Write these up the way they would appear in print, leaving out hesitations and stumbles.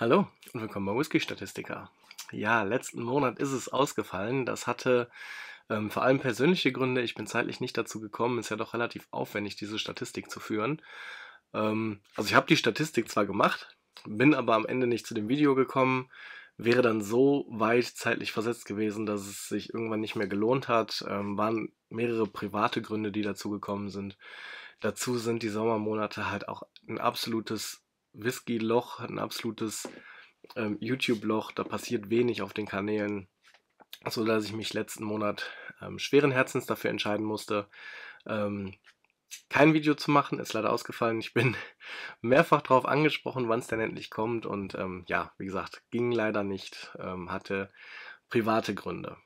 Hallo und willkommen bei Whisky Statistiker. Ja, letzten Monat ist es ausgefallen. Das hatte vor allem persönliche Gründe. Ich bin zeitlich nicht dazu gekommen. Ist ja doch relativ aufwendig, diese Statistik zu führen. Also ich habe die Statistik zwar gemacht, bin aber am Ende nicht zu dem Video gekommen. Wäre dann so weit zeitlich versetzt gewesen, dass es sich irgendwann nicht mehr gelohnt hat. Waren mehrere private Gründe, die dazu gekommen sind. Dazu sind die Sommermonate halt auch ein absolutes Whisky-Loch, ein absolutes YouTube-Loch, da passiert wenig auf den Kanälen, sodass ich mich letzten Monat schweren Herzens dafür entscheiden musste, kein Video zu machen. Ist leider ausgefallen. Ich bin mehrfach darauf angesprochen, wann es denn endlich kommt und ja, wie gesagt, ging leider nicht, hatte private Gründe.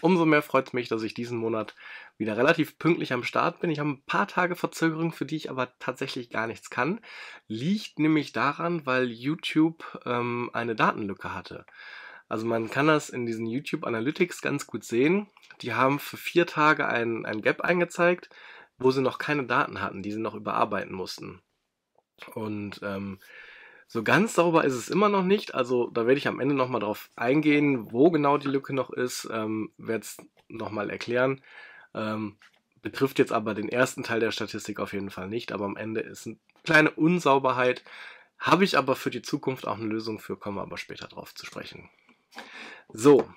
Umso mehr freut es mich, dass ich diesen Monat wieder relativ pünktlich am Start bin. Ich habe ein paar Tage Verzögerung, für die ich aber tatsächlich gar nichts kann. Liegt nämlich daran, weil YouTube eine Datenlücke hatte. Also man kann das in diesen YouTube Analytics ganz gut sehen. Die haben für 4 Tage ein Gap eingezeigt, wo sie noch keine Daten hatten, die sie noch überarbeiten mussten. Und so ganz sauber ist es immer noch nicht, also da werde ich am Ende nochmal drauf eingehen, wo genau die Lücke noch ist, werde es nochmal erklären. Betrifft jetzt aber den ersten Teil der Statistik auf jeden Fall nicht, aber am Ende ist eine kleine Unsauberheit, habe ich aber für die Zukunft auch eine Lösung für, kommen wir aber später drauf zu sprechen. So,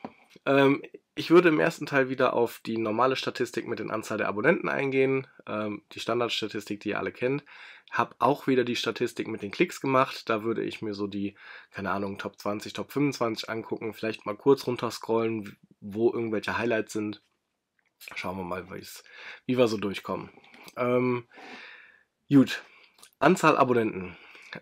ich würde im ersten Teil wieder auf die normale Statistik mit den Anzahl der Abonnenten eingehen, die Standardstatistik, die ihr alle kennt. Habe auch wieder die Statistik mit den Klicks gemacht, da würde ich mir so die, keine Ahnung, Top 20, Top 25 angucken, vielleicht mal kurz runterscrollen, wo irgendwelche Highlights sind. Schauen wir mal, wie wir so durchkommen. Gut, Anzahl Abonnenten.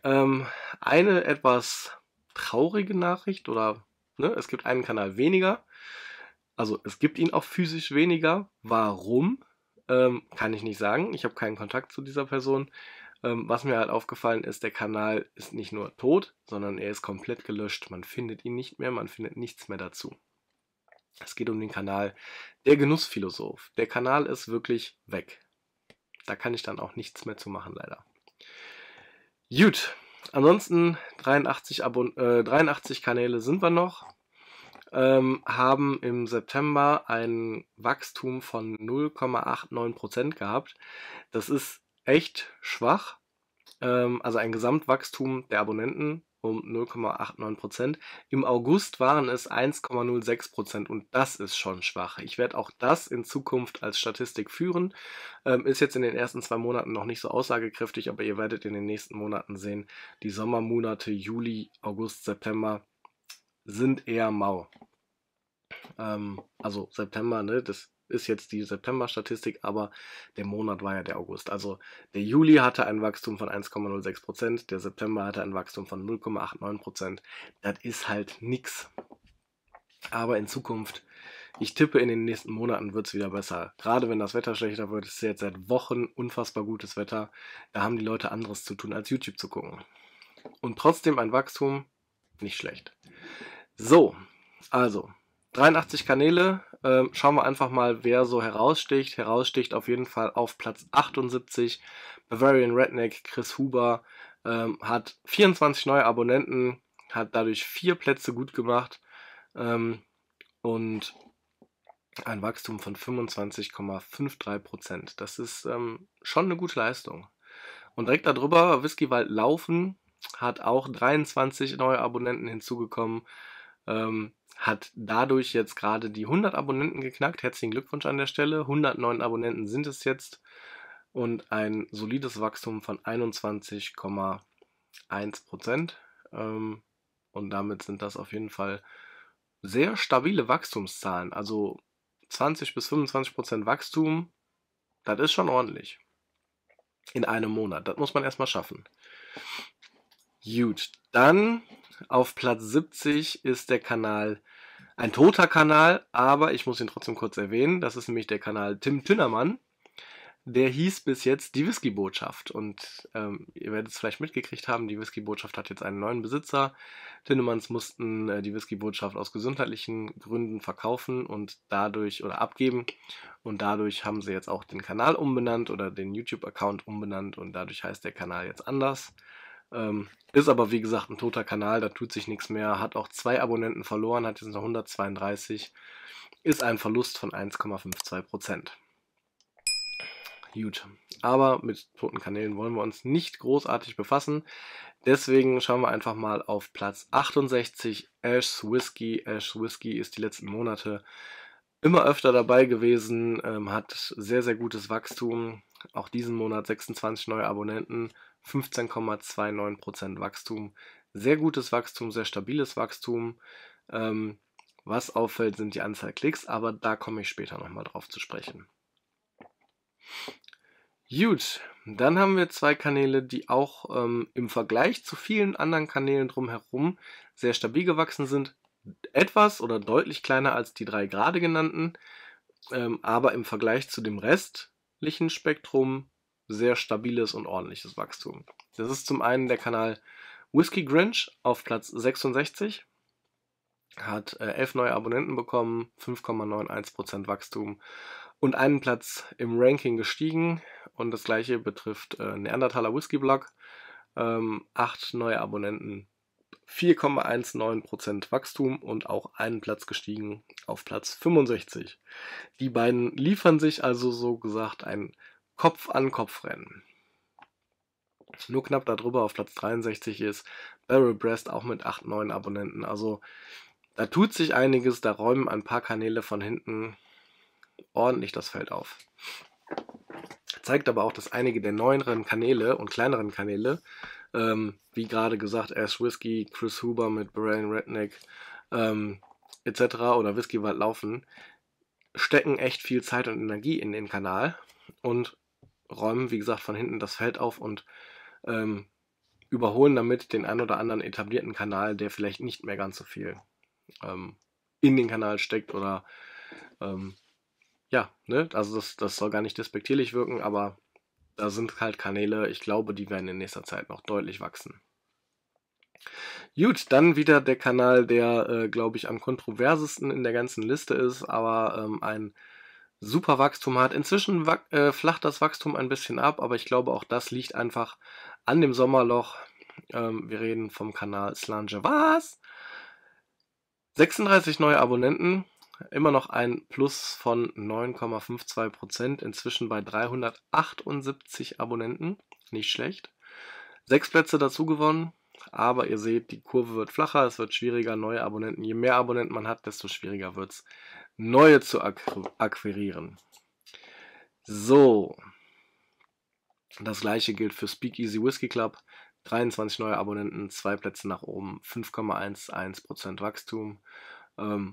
Eine etwas traurige Nachricht, oder ne, es gibt einen Kanal weniger. Also es gibt ihn auch physisch weniger. Warum? Kann ich nicht sagen. Ich habe keinen Kontakt zu dieser Person. Was mir halt aufgefallen ist, der Kanal ist nicht nur tot, sondern er ist komplett gelöscht. Man findet ihn nicht mehr, man findet nichts mehr dazu. Es geht um den Kanal der Genussphilosoph. Der Kanal ist wirklich weg. Da kann ich dann auch nichts mehr zu machen, leider. Gut, ansonsten 83 Kanäle sind wir noch. Haben im September ein Wachstum von 0,89% gehabt. Das ist echt schwach. Also ein Gesamtwachstum der Abonnenten um 0,89%. Im August waren es 1,06% und das ist schon schwach. Ich werde auch das in Zukunft als Statistik führen. Ist jetzt in den ersten 2 Monaten noch nicht so aussagekräftig, aber ihr werdet in den nächsten Monaten sehen, die Sommermonate Juli, August, September sind eher mau. Also September, ne, das ist jetzt die September-Statistik, aber der Monat war ja der August. Also der Juli hatte ein Wachstum von 1,06%, der September hatte ein Wachstum von 0,89%. Das ist halt nix. Aber in Zukunft, ich tippe, in den nächsten Monaten wird es wieder besser. Gerade wenn das Wetter schlechter wird, ist jetzt seit Wochen unfassbar gutes Wetter. Da haben die Leute anderes zu tun, als YouTube zu gucken. Und trotzdem ein Wachstum, nicht schlecht. So, also 83 Kanäle, schauen wir einfach mal, wer so heraussticht. Heraussticht auf jeden Fall auf Platz 78, Bavarian Redneck, Chris Huber, hat 24 neue Abonnenten, hat dadurch 4 Plätze gut gemacht und ein Wachstum von 25,53%. Das ist schon eine gute Leistung. Und direkt darüber, Whisky Wald Laufen, hat auch 23 neue Abonnenten hinzugekommen. Hat dadurch jetzt gerade die 100 Abonnenten geknackt. Herzlichen Glückwunsch an der Stelle. 109 Abonnenten sind es jetzt und ein solides Wachstum von 21,1%. Und damit sind das auf jeden Fall sehr stabile Wachstumszahlen. Also 20 bis 25% Wachstum, das ist schon ordentlich. In einem Monat, das muss man erstmal schaffen. Gut, dann auf Platz 70 ist der Kanal, ein toter Kanal, aber ich muss ihn trotzdem kurz erwähnen. Das ist nämlich der Kanal Tim Tünnermann. Der hieß bis jetzt die Whisky-Botschaft. Und ihr werdet es vielleicht mitgekriegt haben, die Whisky-Botschaft hat jetzt einen neuen Besitzer. Tünnemanns mussten die Whisky-Botschaft aus gesundheitlichen Gründen verkaufen und dadurch, oder abgeben. Und dadurch haben sie jetzt auch den Kanal umbenannt oder den YouTube-Account umbenannt und dadurch heißt der Kanal jetzt anders. Ist aber wie gesagt ein toter Kanal, da tut sich nichts mehr, hat auch 2 Abonnenten verloren, hat jetzt noch 132, ist ein Verlust von 1,52%. Gut, aber mit toten Kanälen wollen wir uns nicht großartig befassen, deswegen schauen wir einfach mal auf Platz 68, Ash's Whisky. Ash's Whisky ist die letzten Monate immer öfter dabei gewesen, hat sehr, sehr gutes Wachstum, auch diesen Monat 26 neue Abonnenten, 15,29% Wachstum, sehr gutes Wachstum, sehr stabiles Wachstum. Was auffällt, sind die Anzahl Klicks, aber da komme ich später nochmal drauf zu sprechen. Gut, dann haben wir 2 Kanäle, die auch im Vergleich zu vielen anderen Kanälen drumherum sehr stabil gewachsen sind. Etwas oder deutlich kleiner als die 3 gerade genannten, aber im Vergleich zu dem restlichen Spektrum sehr stabiles und ordentliches Wachstum. Das ist zum einen der Kanal Whisky Grinch auf Platz 66, hat 11 neue Abonnenten bekommen, 5,91% Wachstum und einen Platz im Ranking gestiegen. Und das gleiche betrifft Neandertaler Whisky Blog, 8 neue Abonnenten, 4,19% Wachstum und auch einen Platz gestiegen auf Platz 65. Die beiden liefern sich also so gesagt ein Kopf-an-Kopf-Rennen. Nur knapp darüber auf Platz 63 ist Barrel Beast auch mit 8 neuen Abonnenten. Also da tut sich einiges, da räumen ein paar Kanäle von hinten ordentlich das Feld auf. Zeigt aber auch, dass einige der neueren Kanäle und kleineren Kanäle, wie gerade gesagt, Ash's Whisky, Chris Huber mit Bavarian Redneck etc. oder Whisky Wald Laufen, stecken echt viel Zeit und Energie in den Kanal und räumen, wie gesagt, von hinten das Feld auf und überholen damit den ein oder anderen etablierten Kanal, der vielleicht nicht mehr ganz so viel in den Kanal steckt oder ja, ne? Also das soll gar nicht despektierlich wirken, aber da sind halt Kanäle, ich glaube, die werden in nächster Zeit noch deutlich wachsen. Gut, dann wieder der Kanal, der, glaube ich, am kontroversesten in der ganzen Liste ist, aber ein super Wachstum hat. Inzwischen flacht das Wachstum ein bisschen ab, aber ich glaube, auch das liegt einfach an dem Sommerloch. Wir reden vom Kanal Slàinte Mhath. 36 neue Abonnenten, immer noch ein Plus von 9,52%, inzwischen bei 378 Abonnenten, nicht schlecht. 6 Plätze dazu gewonnen, aber ihr seht, die Kurve wird flacher, es wird schwieriger, neue Abonnenten. Je mehr Abonnenten man hat, desto schwieriger wird es, neue zu akquirieren. So, das gleiche gilt für Speakeasy Whisky Club, 23 neue Abonnenten, 2 Plätze nach oben, 5,11% Wachstum.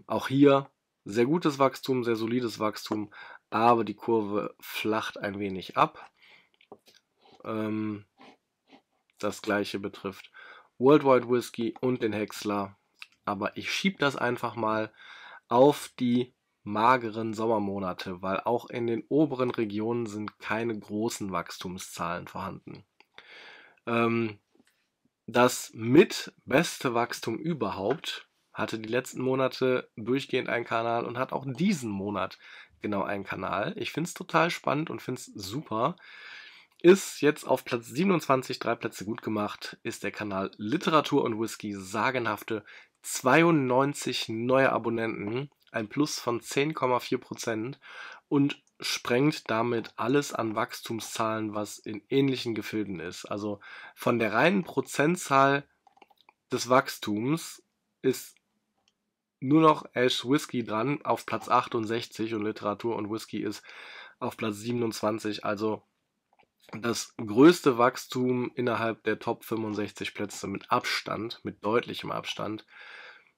Auch hier sehr gutes Wachstum, sehr solides Wachstum, aber die Kurve flacht ein wenig ab. Das gleiche betrifft World Wide Whisky und den Häcksler, aber ich schiebe das einfach mal auf die mageren Sommermonate, weil auch in den oberen Regionen sind keine großen Wachstumszahlen vorhanden. Das mit beste Wachstum überhaupt hatte die letzten Monate durchgehend einen Kanal und hat auch diesen Monat genau einen Kanal. Ich finde es total spannend und finde es super. Ist jetzt auf Platz 27, 3 Plätze gut gemacht, ist der Kanal Literatur und Whisky, sagenhafte 92 neue Abonnenten, ein Plus von 10,4% und sprengt damit alles an Wachstumszahlen, was in ähnlichen Gefilden ist. Also von der reinen Prozentzahl des Wachstums ist nur noch Ash's Whisky dran auf Platz 68 und Literatur und Whisky ist auf Platz 27, also das größte Wachstum innerhalb der Top 65 Plätze mit Abstand, mit deutlichem Abstand.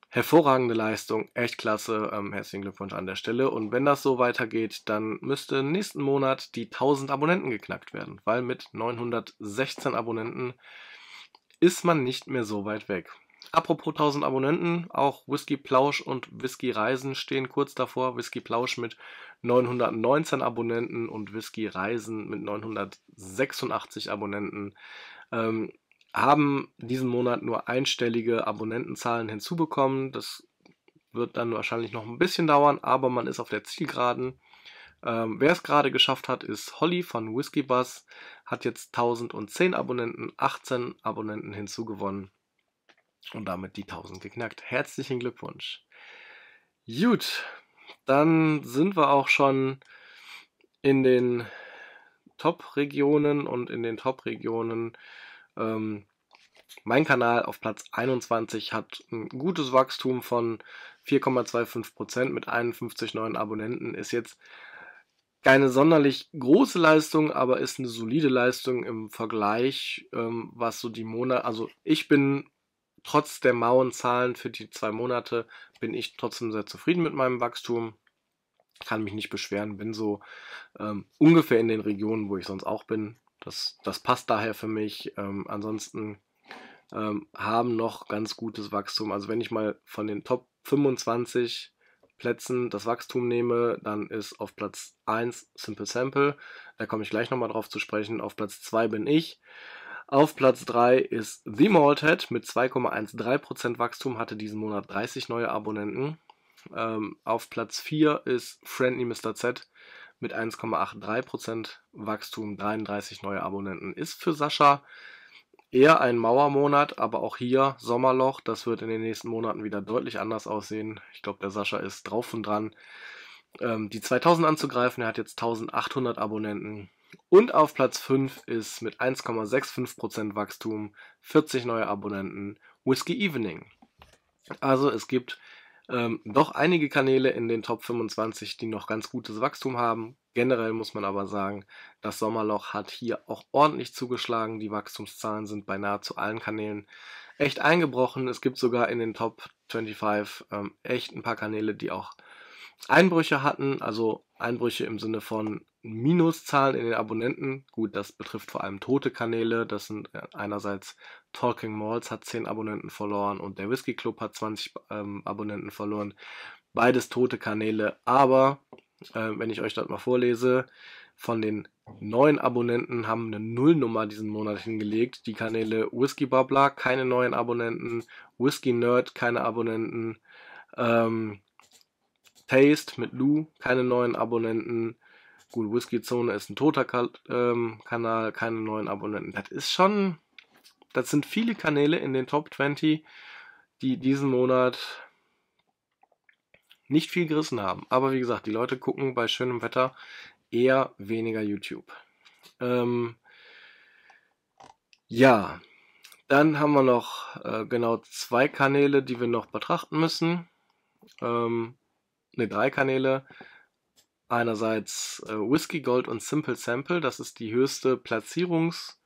Hervorragende Leistung, echt klasse, herzlichen Glückwunsch an der Stelle. Und wenn das so weitergeht, dann müsste nächsten Monat die 1000 Abonnenten geknackt werden, weil mit 916 Abonnenten ist man nicht mehr so weit weg. Apropos 1000 Abonnenten, auch Whisky Plausch und Whisky Reisen stehen kurz davor. Whisky Plausch mit 919 Abonnenten und Whisky Reisen mit 986 Abonnenten haben diesen Monat nur einstellige Abonnentenzahlen hinzubekommen. Das wird dann wahrscheinlich noch ein bisschen dauern, aber man ist auf der Zielgeraden. Wer es gerade geschafft hat, ist Holly von WhiskyBuzz, hat jetzt 1010 Abonnenten, 18 Abonnenten hinzugewonnen und damit die 1000 geknackt. Herzlichen Glückwunsch! Gut, dann sind wir auch schon in den Top-Regionen und in den Top-Regionen mein Kanal auf Platz 21 hat ein gutes Wachstum von 4,25% mit 51 neuen Abonnenten. Ist jetzt keine sonderlich große Leistung, aber ist eine solide Leistung im Vergleich, was so die Monate... Also ich bin trotz der mauen Zahlen für die 2 Monate, bin ich trotzdem sehr zufrieden mit meinem Wachstum. Kann mich nicht beschweren, bin so ungefähr in den Regionen, wo ich sonst auch bin. Das passt daher für mich. Ansonsten haben noch ganz gutes Wachstum. Also wenn ich mal von den Top 25 Plätzen das Wachstum nehme, dann ist auf Platz 1 Simple Sample. Da komme ich gleich nochmal drauf zu sprechen. Auf Platz 2 bin ich. Auf Platz 3 ist The Malthead mit 2,13% Wachstum, hatte diesen Monat 30 neue Abonnenten. Auf Platz 4 ist Friendly Mr. Z mit 1,83% Wachstum, 33 neue Abonnenten. Ist für Sascha eher ein Mauermonat, aber auch hier Sommerloch. Das wird in den nächsten Monaten wieder deutlich anders aussehen. Ich glaube, der Sascha ist drauf und dran, die 2000 anzugreifen. Er hat jetzt 1800 Abonnenten. Und auf Platz 5 ist mit 1,65% Wachstum 40 neue Abonnenten Whisky Evening. Also es gibt doch einige Kanäle in den Top 25, die noch ganz gutes Wachstum haben. Generell muss man aber sagen, das Sommerloch hat hier auch ordentlich zugeschlagen. Die Wachstumszahlen sind bei nahezu allen Kanälen echt eingebrochen. Es gibt sogar in den Top 25 echt ein paar Kanäle, die auch Einbrüche hatten. Also Einbrüche im Sinne von Minuszahlen in den Abonnenten. Gut, das betrifft vor allem tote Kanäle. Das sind einerseits Talking Malls hat 10 Abonnenten verloren und der Whisky Club hat 20 Abonnenten verloren. Beides tote Kanäle, aber wenn ich euch das mal vorlese, von den neuen Abonnenten haben eine Nullnummer diesen Monat hingelegt. Die Kanäle Whisky Babbler, keine neuen Abonnenten, Whisky Nerd, keine Abonnenten, Taste mit Lou, keine neuen Abonnenten. Gut, Whisky Zone ist ein toter Kanal, keine neuen Abonnenten. Das ist schon... Das sind viele Kanäle in den Top 20, die diesen Monat nicht viel gerissen haben. Aber wie gesagt, die Leute gucken bei schönem Wetter eher weniger YouTube. Ja, dann haben wir noch genau 2 Kanäle, die wir noch betrachten müssen. 3 Kanäle. Einerseits Whisky Gold und Simple Sample. Das ist die höchste Platzierungs...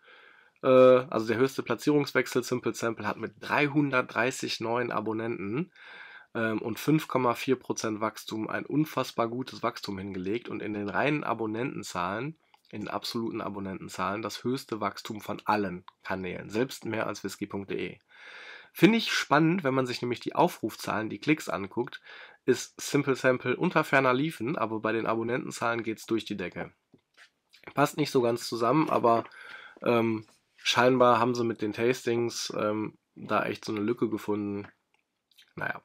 Also der höchste Platzierungswechsel. Simple Sample hat mit 330 neuen Abonnenten und 5,4% Wachstum ein unfassbar gutes Wachstum hingelegt und in den reinen Abonnentenzahlen, in absoluten Abonnentenzahlen, das höchste Wachstum von allen Kanälen, selbst mehr als whisky.de. Finde ich spannend, wenn man sich nämlich die Aufrufzahlen, die Klicks anguckt, ist Simple Sample unter ferner Liefen, aber bei den Abonnentenzahlen geht es durch die Decke. Passt nicht so ganz zusammen, aber scheinbar haben sie mit den Tastings da echt so eine Lücke gefunden. Naja.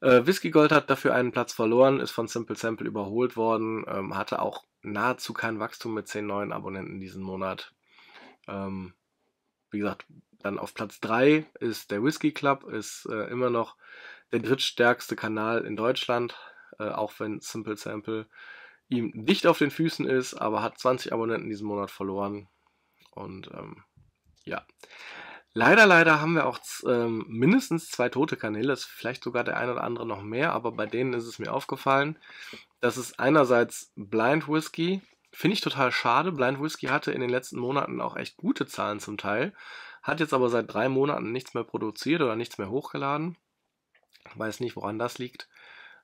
Whisky Gold hat dafür einen Platz verloren, ist von Simple Sample überholt worden, hatte auch nahezu kein Wachstum mit 10 neuen Abonnenten diesen Monat. Wie gesagt, dann auf Platz 3 ist der Whisky Club, ist immer noch der drittstärkste Kanal in Deutschland, auch wenn Simple Sample ihm dicht auf den Füßen ist, aber hat 20 Abonnenten diesen Monat verloren. Und ja, leider haben wir auch mindestens 2 tote Kanäle, ist vielleicht sogar der ein oder andere noch mehr, aber bei denen ist es mir aufgefallen, dass es einerseits Blind Whisky, finde ich total schade, Blind Whisky hatte in den letzten Monaten auch echt gute Zahlen zum Teil, hat jetzt aber seit 3 Monaten nichts mehr produziert oder nichts mehr hochgeladen, weiß nicht, woran das liegt.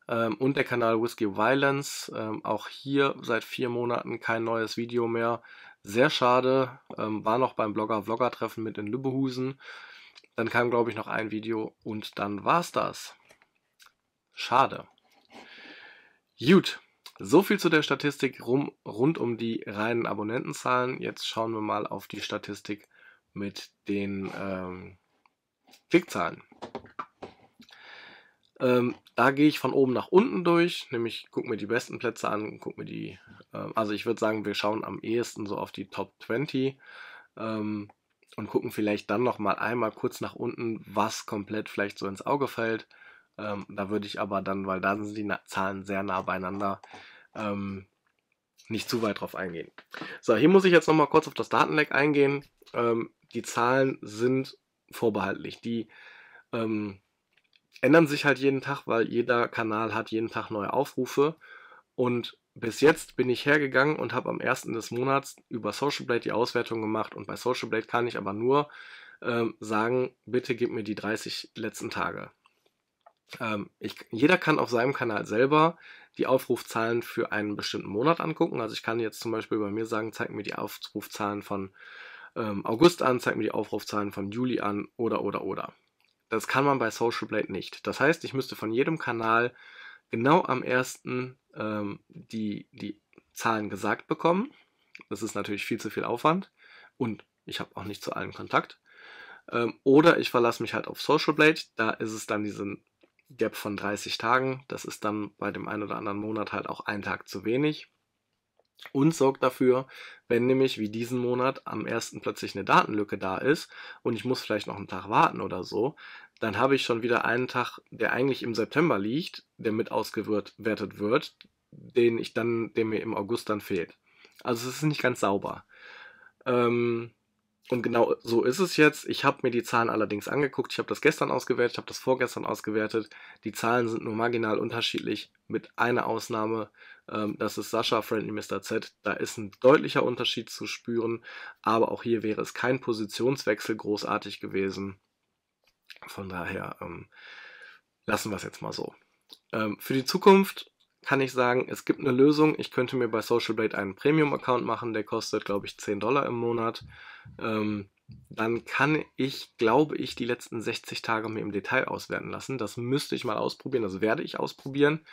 Und der Kanal Whisky Violence, auch hier seit 4 Monaten kein neues Video mehr. Sehr schade, war noch beim Blogger-Vlogger-Treffen mit in Lübbehusen. Dann kam, glaube ich, noch ein Video und dann war's das. Schade. Gut, so viel zu der Statistik rund um die reinen Abonnentenzahlen. Jetzt schauen wir mal auf die Statistik mit den Klickzahlen. Da gehe ich von oben nach unten durch, nämlich gucke mir die besten Plätze an, gucke mir die, also ich würde sagen, wir schauen am ehesten so auf die Top 20 und gucken vielleicht dann nochmal einmal kurz nach unten, was komplett vielleicht so ins Auge fällt. Da würde ich aber dann, weil da sind die Zahlen sehr nah beieinander, nicht zu weit drauf eingehen. So, hier muss ich jetzt nochmal kurz auf das Datenleck eingehen. Die Zahlen sind vorbehaltlich. Die ändern sich halt jeden Tag, weil jeder Kanal hat jeden Tag neue Aufrufe. Und bis jetzt bin ich hergegangen und habe am 1. des Monats über Social Blade die Auswertung gemacht. Und bei Social Blade kann ich aber nur sagen, bitte gib mir die 30 letzten Tage. Jeder kann auf seinem Kanal selber die Aufrufzahlen für einen bestimmten Monat angucken. Also ich kann jetzt zum Beispiel bei mir sagen, zeig mir die Aufrufzahlen von August an, zeig mir die Aufrufzahlen von Juli an oder. Das kann man bei Social Blade nicht. Das heißt, ich müsste von jedem Kanal genau am 1. die Zahlen gesagt bekommen. Das ist natürlich viel zu viel Aufwand und ich habe auch nicht zu allen Kontakt. Oder ich verlasse mich halt auf Social Blade. Da ist es dann diesen Gap von 30 Tagen. Das ist dann bei dem einen oder anderen Monat halt auch ein Tag zu wenig. Und sorgt dafür, wenn nämlich wie diesen Monat am 1. plötzlich eine Datenlücke da ist und ich muss vielleicht noch einen Tag warten oder so, dann habe ich schon wieder einen Tag, der eigentlich im September liegt, der mit ausgewertet wird, der mir im August dann fehlt. Also es ist nicht ganz sauber. Und genau so ist es jetzt. Ich habe mir die Zahlen allerdings angeguckt. Ich habe das gestern ausgewertet, ich habe das vorgestern ausgewertet. Die Zahlen sind nur marginal unterschiedlich, mit einer Ausnahme. Das ist Sascha, Friendly Mr. Z. Da ist ein deutlicher Unterschied zu spüren. Aber auch hier wäre es kein Positionswechsel großartig gewesen. Von daher lassen wir es jetzt mal so. Für die Zukunft kann ich sagen, es gibt eine Lösung. Ich könnte mir bei Social Blade einen Premium-Account machen, der kostet, glaube ich, $10 im Monat. Dann kann ich, glaube ich, die letzten 60 Tage mir im Detail auswerten lassen. Das müsste ich mal ausprobieren, das werde ich ausprobieren.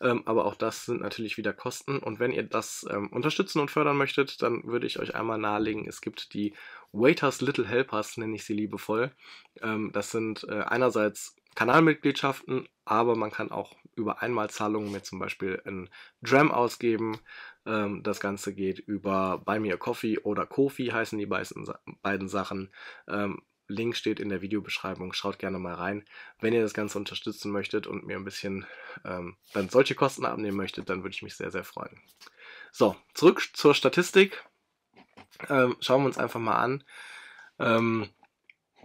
Aber auch das sind natürlich wieder Kosten. Und wenn ihr das unterstützen und fördern möchtet, dann würde ich euch einmal nahelegen, es gibt die Waiters Little Helpers, nenne ich sie liebevoll. Das sind einerseits Kanalmitgliedschaften, aber man kann auch über Einmalzahlungen mir zum Beispiel ein Dram ausgeben. Das Ganze geht über Buy Me a Coffee oder Ko-fi heißen die beiden Sachen. Link steht in der Videobeschreibung, schaut gerne mal rein. Wenn ihr das Ganze unterstützen möchtet und mir ein bisschen dann solche Kosten abnehmen möchtet, dann würde ich mich sehr, sehr freuen. So, zurück zur Statistik. Schauen wir uns einfach mal an.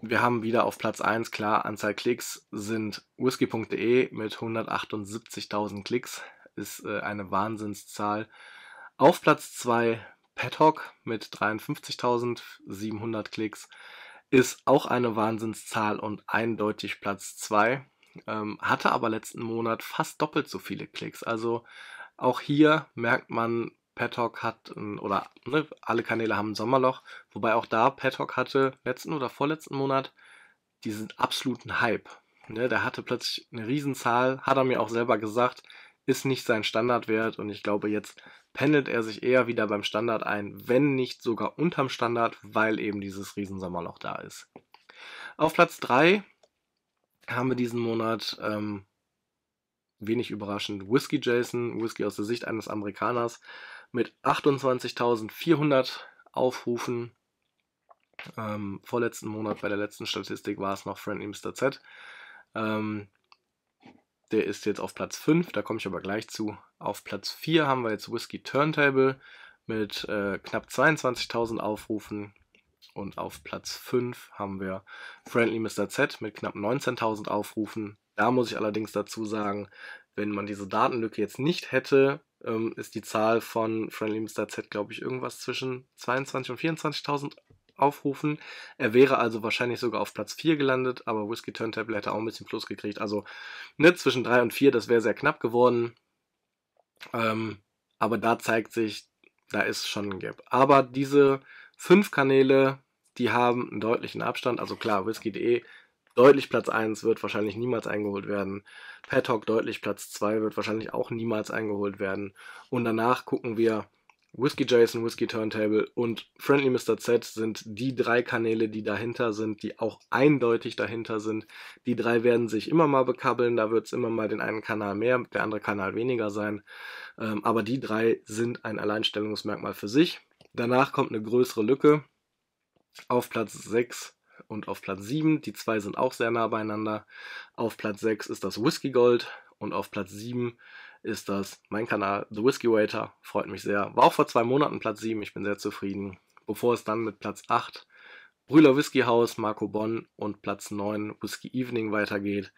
Wir haben wieder auf Platz 1, klar, Anzahl Klicks sind whisky.de mit 178.000 Klicks, ist eine Wahnsinnszahl. Auf Platz 2 Pat Hock mit 53.700 Klicks, ist auch eine Wahnsinnszahl und eindeutig Platz 2, hatte aber letzten Monat fast doppelt so viele Klicks. Also auch hier merkt man, Pat Hock hat, oder ne, alle Kanäle haben ein Sommerloch, wobei auch da Pat Hock hatte letzten oder vorletzten Monat diesen absoluten Hype. Ne, der hatte plötzlich eine Riesenzahl, hat er mir auch selber gesagt, ist nicht sein Standardwert und ich glaube, jetzt pendelt er sich eher wieder beim Standard ein, wenn nicht sogar unterm Standard, weil eben dieses Riesensommerloch da ist. Auf Platz 3 haben wir diesen Monat, wenig überraschend, Whisky Jason, Whisky aus der Sicht eines Amerikaners, mit 28.400 Aufrufen. Vorletzten Monat bei der letzten Statistik war es noch Friendly Mr. Z. Der ist jetzt auf Platz 5, da komme ich aber gleich zu. Auf Platz 4 haben wir jetzt Whisky Turntable mit knapp 22.000 Aufrufen. Und auf Platz 5 haben wir Friendly Mr. Z mit knapp 19.000 Aufrufen. Da muss ich allerdings dazu sagen, wenn man diese Datenlücke jetzt nicht hätte, ist die Zahl von Friendly Mr. Z, glaube ich, irgendwas zwischen 22.000 und 24.000 Aufrufen. Er wäre also wahrscheinlich sogar auf Platz 4 gelandet, aber Whisky Turntable hätte auch ein bisschen Plus gekriegt. Also ne, zwischen 3 und 4, das wäre sehr knapp geworden. Aber da zeigt sich, da ist schon ein Gap. Aber diese 5 Kanäle, die haben einen deutlichen Abstand. Also klar, whisky.de deutlich Platz 1, wird wahrscheinlich niemals eingeholt werden. Pat Hock deutlich Platz 2, wird wahrscheinlich auch niemals eingeholt werden. Und danach gucken wir, Whisky Jason, Whisky Turntable und Friendly Mr. Z sind die drei Kanäle, die dahinter sind, die auch eindeutig dahinter sind. Die drei werden sich immer mal bekabbeln, da wird es immer mal den einen Kanal mehr, der andere Kanal weniger sein. Aber die drei sind ein Alleinstellungsmerkmal für sich. Danach kommt eine größere Lücke auf Platz 6 und auf Platz 7. Die zwei sind auch sehr nah beieinander. Auf Platz 6 ist das Whisky Gold und auf Platz 7 ist das mein Kanal The Whisky Waiter. Freut mich sehr. War auch vor 2 Monaten Platz 7. Ich bin sehr zufrieden. Bevor es dann mit Platz 8 Brühler Whiskyhaus, Marco Bonn und Platz 9 Whisky Evening weitergeht.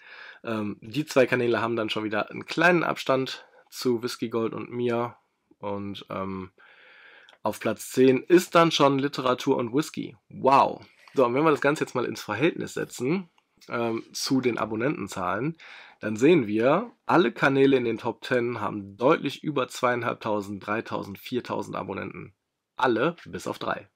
Die zwei Kanäle haben dann schon wieder einen kleinen Abstand zu Whisky Gold und mir. Und auf Platz 10 ist dann schon Literatur und Whisky. Wow! So, und wenn wir das Ganze jetzt mal ins Verhältnis setzen zu den Abonnentenzahlen, dann sehen wir, alle Kanäle in den Top 10 haben deutlich über 2.500, 3.000, 4.000 Abonnenten. Alle bis auf 3.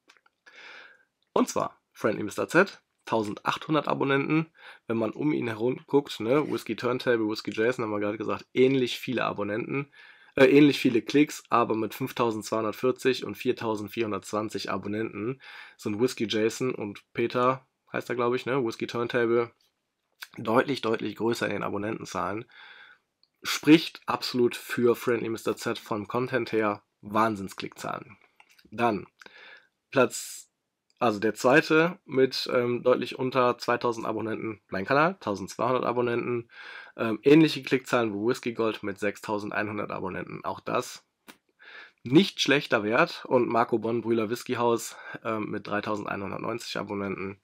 Und zwar Friendly Mr. Z, 1.800 Abonnenten. Wenn man um ihn herum guckt, ne, Whisky Turntable, Whisky Jason, haben wir gerade gesagt, ähnlich viele Abonnenten, ähnlich viele Klicks, aber mit 5.240 und 4.420 Abonnenten sind Whisky Jason und Peter, heißt er glaube ich, ne, Whisky Turntable, deutlich, deutlich größer in den Abonnentenzahlen. Spricht absolut für Friendly Mr. Z vom Content her. Wahnsinnsklickzahlen. Dann Platz, also der zweite mit deutlich unter 2000 Abonnenten, mein Kanal, 1200 Abonnenten. Ähnliche Klickzahlen wie Whisky Gold mit 6100 Abonnenten. Auch das nicht schlechter Wert. Und Marco Bonn Brühler Whiskyhaus mit 3190 Abonnenten.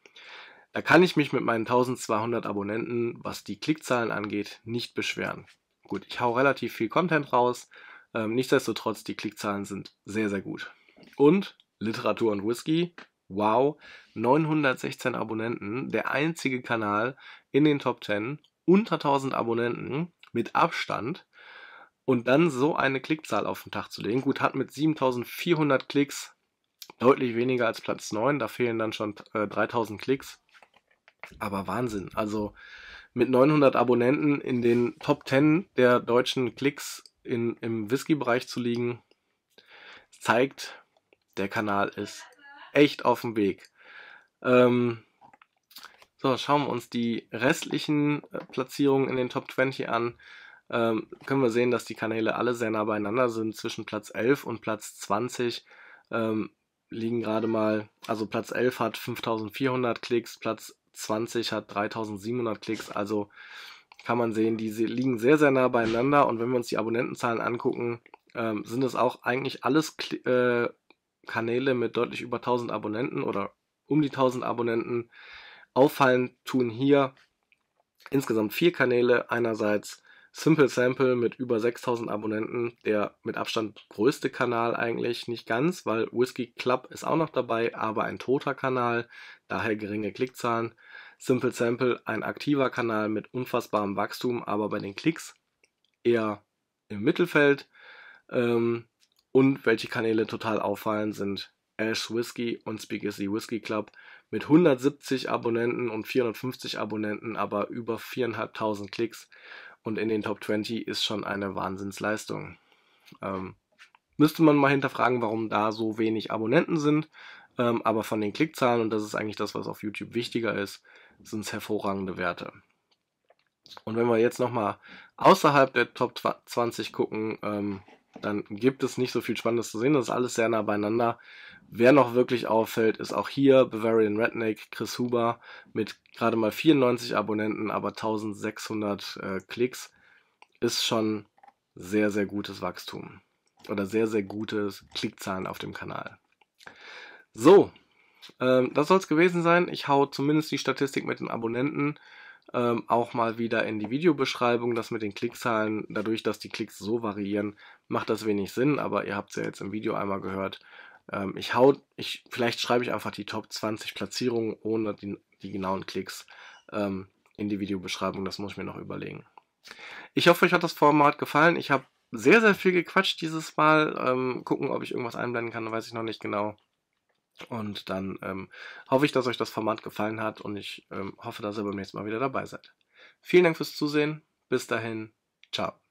Da kann ich mich mit meinen 1200 Abonnenten, was die Klickzahlen angeht, nicht beschweren. Gut, ich hau relativ viel Content raus, nichtsdestotrotz, die Klickzahlen sind sehr, sehr gut. Und Literatur und Whisky, wow, 916 Abonnenten, der einzige Kanal in den Top 10, unter 1000 Abonnenten, mit Abstand. Und dann so eine Klickzahl auf den Tag zu legen, gut, hat mit 7400 Klicks deutlich weniger als Platz 9, da fehlen dann schon 3000 Klicks. Aber Wahnsinn, also mit 900 Abonnenten in den Top 10 der deutschen Klicks im Whisky-Bereich zu liegen, zeigt, der Kanal ist echt auf dem Weg. So, schauen wir uns die restlichen Platzierungen in den Top 20 an. Können wir sehen, dass die Kanäle alle sehr nah beieinander sind. Zwischen Platz 11 und Platz 20 liegen gerade mal, also Platz 11 hat 5400 Klicks, Platz 20 hat 3700 Klicks, also kann man sehen, die liegen sehr, sehr nah beieinander. Und wenn wir uns die Abonnentenzahlen angucken, sind es auch eigentlich alles Kanäle mit deutlich über 1000 Abonnenten oder um die 1000 Abonnenten. Auffallen tun hier insgesamt 4 Kanäle. Einerseits Simple Sample mit über 6000 Abonnenten, der mit Abstand größte Kanal eigentlich, nicht ganz, weil Whisky Club ist auch noch dabei, aber ein toter Kanal, daher geringe Klickzahlen. Simple Sample, ein aktiver Kanal mit unfassbarem Wachstum, aber bei den Klicks eher im Mittelfeld. Und welche Kanäle total auffallen, sind Ash's Whisky und Speakeasy Whisky Club mit 170 Abonnenten und 450 Abonnenten, aber über 4.500 Klicks. Und in den Top 20 ist schon eine Wahnsinnsleistung. Müsste man mal hinterfragen, warum da so wenig Abonnenten sind. Aber von den Klickzahlen, und das ist eigentlich das, was auf YouTube wichtiger ist, sind es hervorragende Werte. Und wenn wir jetzt nochmal außerhalb der Top 20 gucken, dann gibt es nicht so viel Spannendes zu sehen. Das ist alles sehr nah beieinander. Wer noch wirklich auffällt, ist auch hier Bavarian Redneck, Chris Huber mit gerade mal 94 Abonnenten, aber 1600 Klicks. Ist schon sehr, sehr gutes Wachstum. Oder sehr, sehr gute Klickzahlen auf dem Kanal. So, das soll es gewesen sein. Ich hau zumindest die Statistik mit den Abonnenten auch mal wieder in die Videobeschreibung. Das mit den Klickzahlen, dadurch, dass die Klicks so variieren, macht das wenig Sinn, aber ihr habt es ja jetzt im Video einmal gehört. Vielleicht schreibe ich einfach die Top 20 Platzierungen ohne die genauen Klicks in die Videobeschreibung. Das muss ich mir noch überlegen. Ich hoffe, euch hat das Format gefallen. Ich habe sehr, sehr viel gequatscht dieses Mal. Gucken, ob ich irgendwas einblenden kann, weiß ich noch nicht genau. Und dann hoffe ich, dass euch das Format gefallen hat und ich hoffe, dass ihr beim nächsten Mal wieder dabei seid. Vielen Dank fürs Zusehen. Bis dahin. Ciao.